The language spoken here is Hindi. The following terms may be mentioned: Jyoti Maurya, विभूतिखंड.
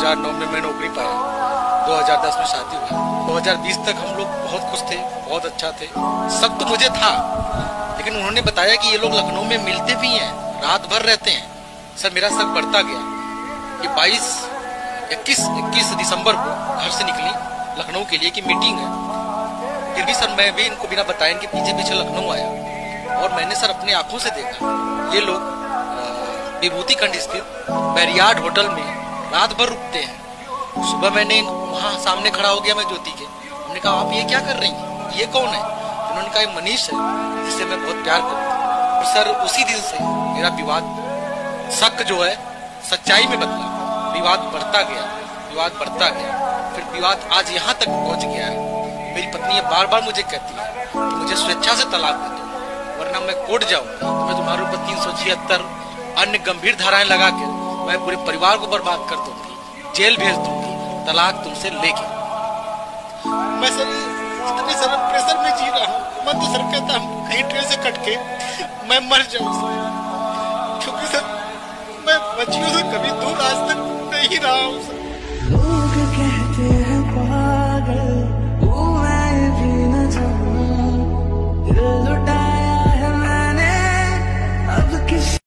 2009 में मैं नौकरी पाया, 2010 में शादी हुई, 2020 तक हम लोग बहुत खुश थे, बहुत अच्छा थे, सब तो मुझे था। लेकिन उन्होंने बताया कि ये लोग लखनऊ में मिलते भी हैं, रात भर रहते हैं। सर मेरा सर बढ़ता गया कि 21 दिसंबर को घर से निकली लखनऊ के लिए कि मीटिंग है, फिर भी सर मैं भी इनको बिना बताए इनके पीछे पीछे लखनऊ आया और मैंने सर अपनी आंखों से देखा ये लोग विभूतिखंड स्थित बैरियाड होटल में रात भर रुकते हैं। सुबह मैंने वहाँ सामने खड़ा हो गया मैं ज्योति के, हमने कहा आप ये क्या कर रही हैं, ये कौन है? उन्होंने कहा ये मनीष है जिससे मैं बहुत प्यार करती हूँ। और सर उसी दिन से मेरा विवाद शक जो है सच्चाई में बदला, विवाद बढ़ता गया, विवाद बढ़ता गया, फिर विवाद आज यहाँ तक पहुँच गया है। मेरी पत्नी ये बार बार मुझे कहती है कि मुझे स्वेच्छा से तलाक दे दो वरना मैं कोर्ट जाऊँगी, तो मैं तुम्हारे ऊपर 376 अन्य गंभीर धाराएं लगा के मैं पूरे परिवार को बर्बाद कर दूंगी, जेल भेज दूंगी, तलाक तुमसे लेके। मैं सर इतने सारे प्रेशर में जी रहा हूँ, मैं तो सर कहता हूँ कहीं ट्रेन से कट के मैं मर जाऊँ सर, क्योंकि सर मैं बच्चियों से कभी दूर आज तक नहीं रहा हूँ।